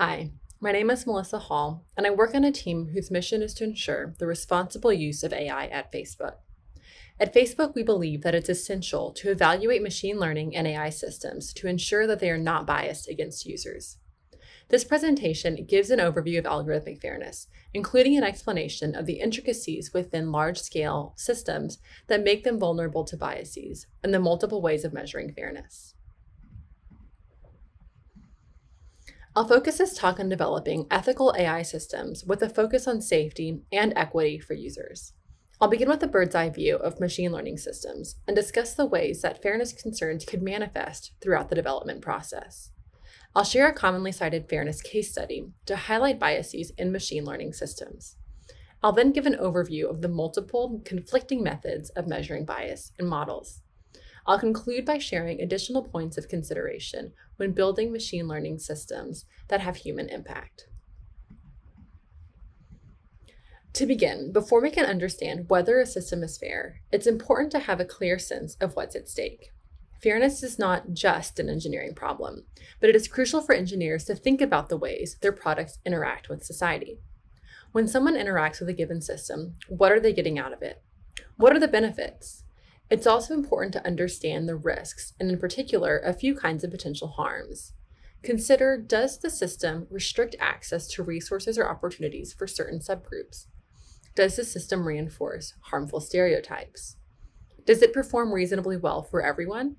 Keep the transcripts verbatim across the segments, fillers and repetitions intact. Hi, my name is Melissa Hall, and I work on a team whose mission is to ensure the responsible use of A I at Facebook. At Facebook, we believe that it's essential to evaluate machine learning and A I systems to ensure that they are not biased against users. This presentation gives an overview of algorithmic fairness, including an explanation of the intricacies within large-scale systems that make them vulnerable to biases and the multiple ways of measuring fairness. I'll focus this talk on developing ethical A I systems with a focus on safety and equity for users. I'll begin with a bird's eye view of machine learning systems and discuss the ways that fairness concerns could manifest throughout the development process. I'll share a commonly cited fairness case study to highlight biases in machine learning systems. I'll then give an overview of the multiple conflicting methods of measuring bias in models. I'll conclude by sharing additional points of consideration when building machine learning systems that have human impact. To begin, before we can understand whether a system is fair, it's important to have a clear sense of what's at stake. Fairness is not just an engineering problem, but it is crucial for engineers to think about the ways their products interact with society. When someone interacts with a given system, what are they getting out of it? What are the benefits? It's also important to understand the risks, and in particular, a few kinds of potential harms. Consider, does the system restrict access to resources or opportunities for certain subgroups? Does the system reinforce harmful stereotypes? Does it perform reasonably well for everyone?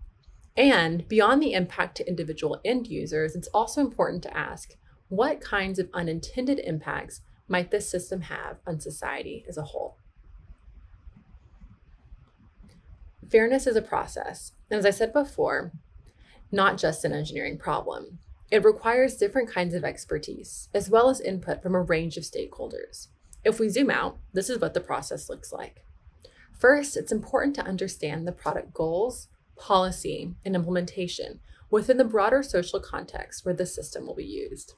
And beyond the impact to individual end users, it's also important to ask, what kinds of unintended impacts might this system have on society as a whole? Fairness is a process, and as I said before, not just an engineering problem. It requires different kinds of expertise, as well as input from a range of stakeholders. If we zoom out, this is what the process looks like. First, it's important to understand the product goals, policy, and implementation within the broader social context where the system will be used.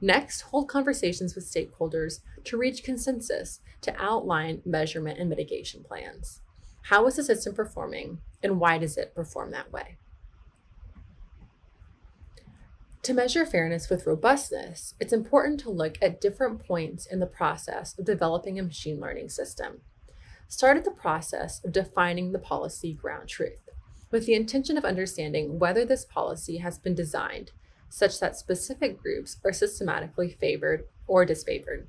Next, hold conversations with stakeholders to reach consensus to outline measurement and mitigation plans. How is the system performing, and why does it perform that way? To measure fairness with robustness, it's important to look at different points in the process of developing a machine learning system. Start at the process of defining the policy ground truth, with the intention of understanding whether this policy has been designed such that specific groups are systematically favored or disfavored.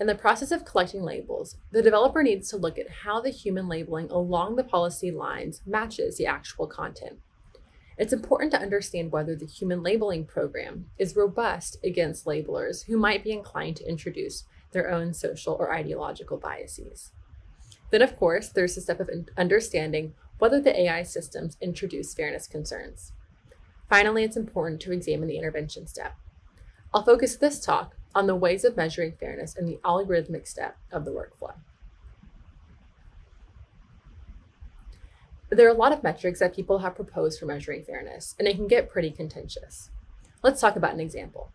In the process of collecting labels, the developer needs to look at how the human labeling along the policy lines matches the actual content. It's important to understand whether the human labeling program is robust against labelers who might be inclined to introduce their own social or ideological biases. Then, of course, there's the step of understanding whether the A I systems introduce fairness concerns. Finally, it's important to examine the intervention step. I'll focus this talk on the ways of measuring fairness in the algorithmic step of the workflow. There are a lot of metrics that people have proposed for measuring fairness, and it can get pretty contentious. Let's talk about an example.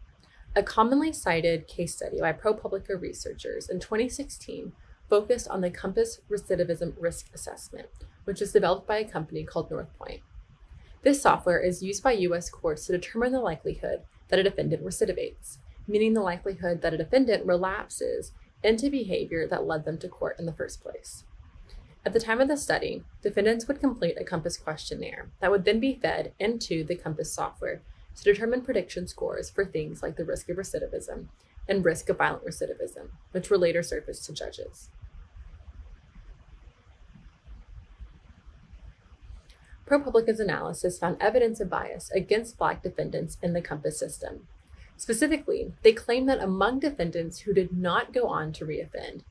A commonly cited case study by ProPublica researchers in twenty sixteen focused on the COMPAS recidivism risk assessment, which was developed by a company called Northpointe. This software is used by U S courts to determine the likelihood that a defendant recidivates, meaning the likelihood that a defendant relapses into behavior that led them to court in the first place. At the time of the study, defendants would complete a COMPAS questionnaire that would then be fed into the COMPAS software to determine prediction scores for things like the risk of recidivism and risk of violent recidivism, which were later surfaced to judges. ProPublica's analysis found evidence of bias against Black defendants in the COMPAS system. Specifically, they claim that among defendants who did not go on to reoffend,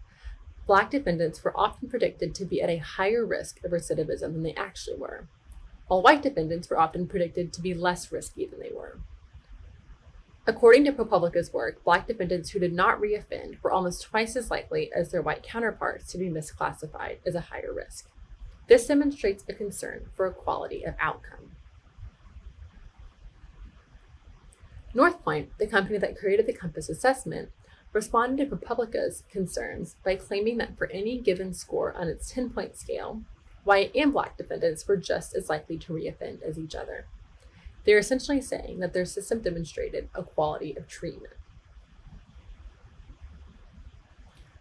Black defendants were often predicted to be at a higher risk of recidivism than they actually were, while white defendants were often predicted to be less risky than they were. According to ProPublica's work, Black defendants who did not reoffend were almost twice as likely as their white counterparts to be misclassified as a higher risk. This demonstrates a concern for equality of outcome. Northpointe, the company that created the COMPAS assessment, responded to ProPublica's concerns by claiming that for any given score on its ten-point scale, white and Black defendants were just as likely to reoffend as each other. They're essentially saying that their system demonstrated a quality of treatment.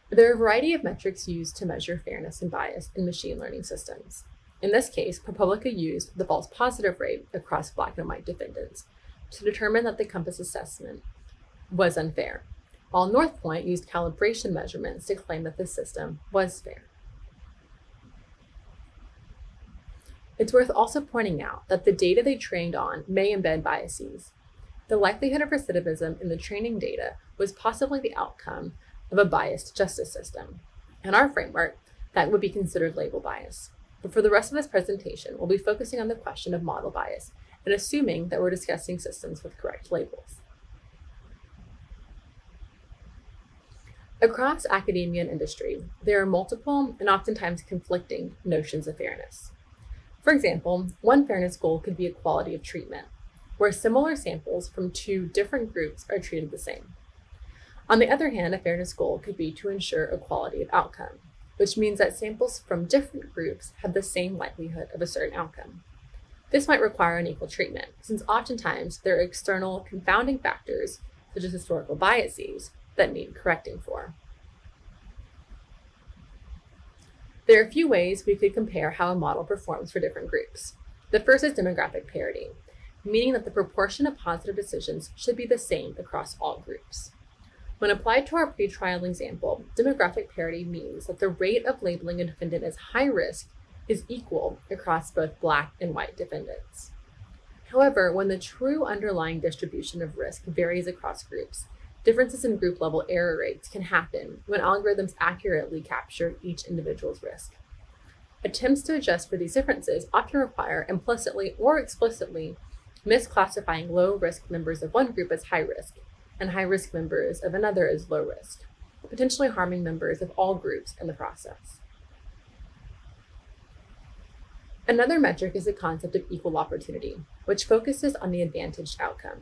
There are a variety of metrics used to measure fairness and bias in machine learning systems. In this case, ProPublica used the false positive rate across Black and white defendants to determine that the COMPAS assessment was unfair, while Northpointe used calibration measurements to claim that the system was fair. It's worth also pointing out that the data they trained on may embed biases. The likelihood of recidivism in the training data was possibly the outcome of a biased justice system. In our framework, that would be considered label bias. But for the rest of this presentation, we'll be focusing on the question of model bias and assuming that we're discussing systems with correct labels. Across academia and industry, there are multiple and oftentimes conflicting notions of fairness. For example, one fairness goal could be equality of treatment, where similar samples from two different groups are treated the same. On the other hand, a fairness goal could be to ensure equality of outcome, which means that samples from different groups have the same likelihood of a certain outcome. This might require unequal treatment, since oftentimes there are external confounding factors, such as historical biases, that need correcting for. There are a few ways we could compare how a model performs for different groups. The first is demographic parity, meaning that the proportion of positive decisions should be the same across all groups. When applied to our pretrial example, demographic parity means that the rate of labeling a defendant as high risk is equal across both Black and white defendants. However, when the true underlying distribution of risk varies across groups, differences in group level error rates can happen when algorithms accurately capture each individual's risk. Attempts to adjust for these differences often require implicitly or explicitly misclassifying low-risk members of one group as high risk and high-risk members of another as low risk, potentially harming members of all groups in the process. Another metric is the concept of equal opportunity, which focuses on the advantaged outcome.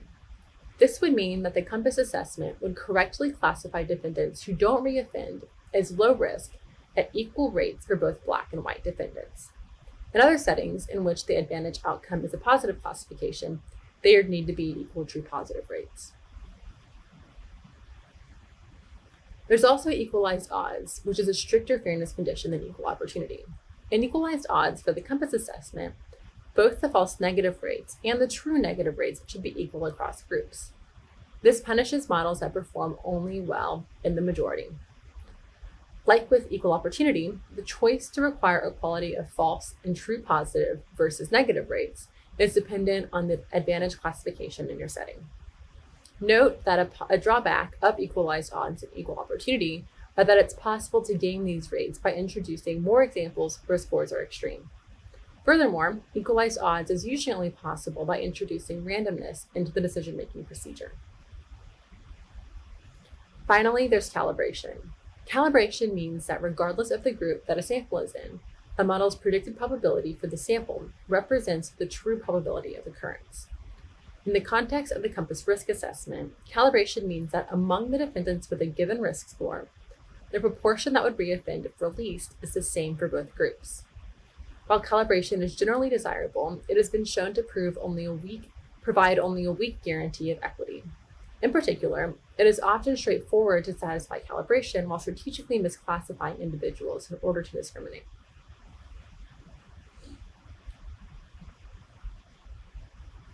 This would mean that the COMPAS assessment would correctly classify defendants who don't reoffend as low risk at equal rates for both Black and white defendants. In other settings in which the advantaged outcome is a positive classification, they would need to be equal true positive rates. There's also equalized odds, which is a stricter fairness condition than equal opportunity. In equalized odds for the COMPAS assessment, both the false negative rates and the true negative rates should be equal across groups. This punishes models that perform only well in the majority. Like with equal opportunity, the choice to require equality of false and true positive versus negative rates is dependent on the advantage classification in your setting. Note that a, a drawback of equalized odds and equal opportunity are that it's possible to game these rates by introducing more examples where scores are extreme. Furthermore, equalized odds is usually only possible by introducing randomness into the decision-making procedure. Finally, there's calibration. Calibration means that regardless of the group that a sample is in, a model's predicted probability for the sample represents the true probability of occurrence. In the context of the COMPAS risk assessment, calibration means that among the defendants with a given risk score, the proportion that would reoffend if released is the same for both groups. While calibration is generally desirable, it has been shown to prove only a weak, provide only a weak guarantee of equity. In particular, it is often straightforward to satisfy calibration while strategically misclassifying individuals in order to discriminate.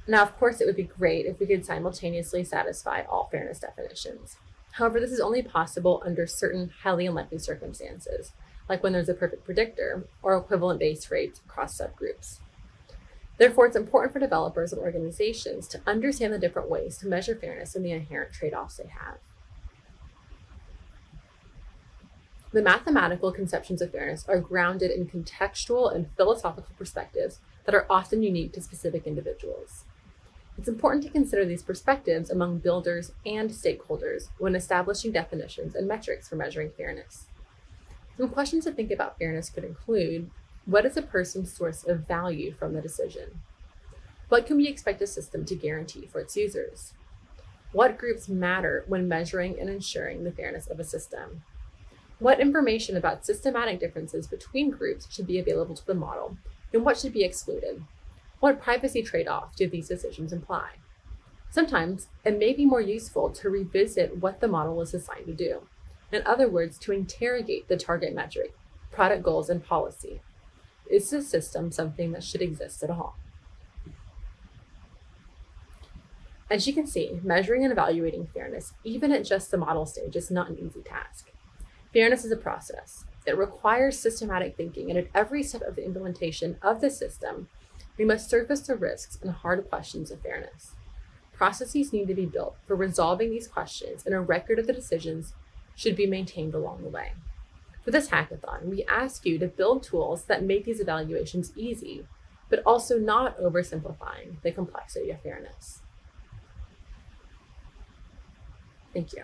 Now, of course, it would be great if we could simultaneously satisfy all fairness definitions. However, this is only possible under certain highly unlikely circumstances, like when there's a perfect predictor or equivalent base rates across subgroups. Therefore, it's important for developers and organizations to understand the different ways to measure fairness and the inherent trade-offs they have. The mathematical conceptions of fairness are grounded in contextual and philosophical perspectives that are often unique to specific individuals. It's important to consider these perspectives among builders and stakeholders when establishing definitions and metrics for measuring fairness. Some questions to think about fairness could include: what is a person's source of value from the decision? What can we expect a system to guarantee for its users? What groups matter when measuring and ensuring the fairness of a system? What information about systematic differences between groups should be available to the model, and what should be excluded? What privacy trade-off do these decisions imply? Sometimes it may be more useful to revisit what the model was designed to do. In other words, to interrogate the target metric, product goals, and policy. Is this system something that should exist at all? As you can see, measuring and evaluating fairness, even at just the model stage, is not an easy task. Fairness is a process. It requires systematic thinking, and at every step of the implementation of the system, we must surface the risks and hard questions of fairness. Processes need to be built for resolving these questions, and a record of the decisions should be maintained along the way. For this hackathon, we ask you to build tools that make these evaluations easy, but also not oversimplifying the complexity of fairness. Thank you.